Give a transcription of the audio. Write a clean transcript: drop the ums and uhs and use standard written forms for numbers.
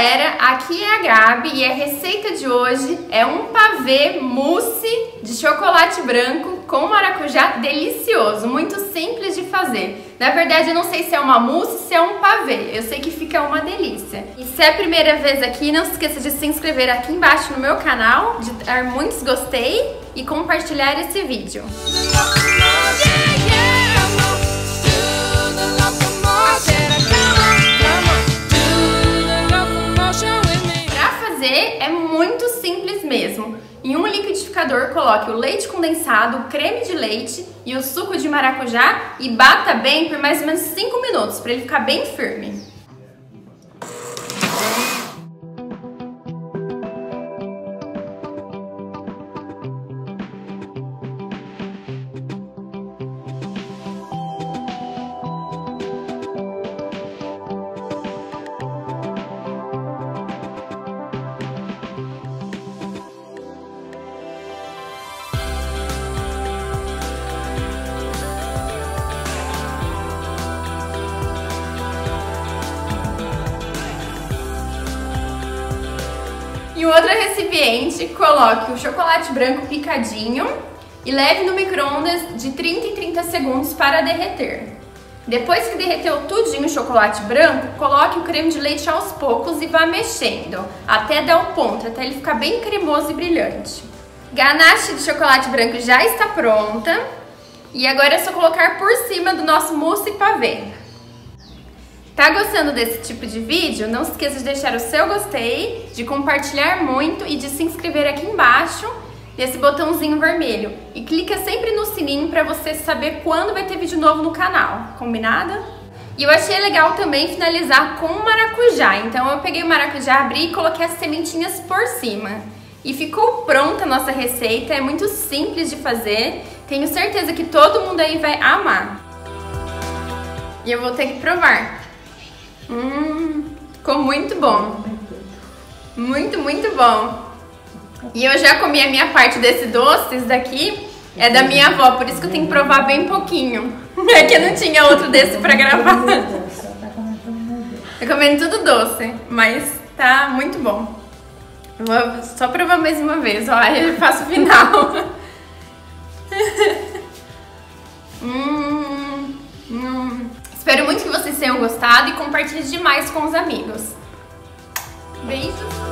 galera, aqui é a Gabi e a receita de hoje é um pavê mousse de chocolate branco com maracujá delicioso, muito simples de fazer. Na verdade eu não sei se é uma mousse, se é um pavê, eu sei que fica uma delícia. E se é a primeira vez aqui, não se esqueça de se inscrever aqui embaixo no meu canal, de dar muitos gostei e compartilhar esse vídeo. É muito simples mesmo. Em um liquidificador coloque o leite condensado, o creme de leite e o suco de maracujá e bata bem por mais ou menos 5 minutos para ele ficar bem firme. Em outro recipiente, coloque o chocolate branco picadinho e leve no micro-ondas de 30 em 30 segundos para derreter. Depois que derreteu tudinho o chocolate branco, coloque o creme de leite aos poucos e vá mexendo, até dar o ponto, até ele ficar bem cremoso e brilhante. Ganache de chocolate branco já está pronta e agora é só colocar por cima do nosso mousse e pavê. Tá gostando desse tipo de vídeo? Não se esqueça de deixar o seu gostei, de compartilhar muito e de se inscrever aqui embaixo nesse botãozinho vermelho. E clica sempre no sininho para você saber quando vai ter vídeo novo no canal, combinado? E eu achei legal também finalizar com maracujá, então eu peguei o maracujá, abri e coloquei as sementinhas por cima. E ficou pronta a nossa receita, é muito simples de fazer, tenho certeza que todo mundo aí vai amar. E eu vou ter que provar. Ficou muito bom. Muito, muito bom. E eu já comi a minha parte desse doce, esse daqui é da minha avó, por isso que eu tenho que provar bem pouquinho. É que eu não tinha outro desse pra gravar. Tô comendo tudo doce, mas tá muito bom. Eu vou só provar mais uma vez, ó, aí eu faço o final. Espero muito que vocês tenham gostado e compartilhe demais com os amigos. Beijos!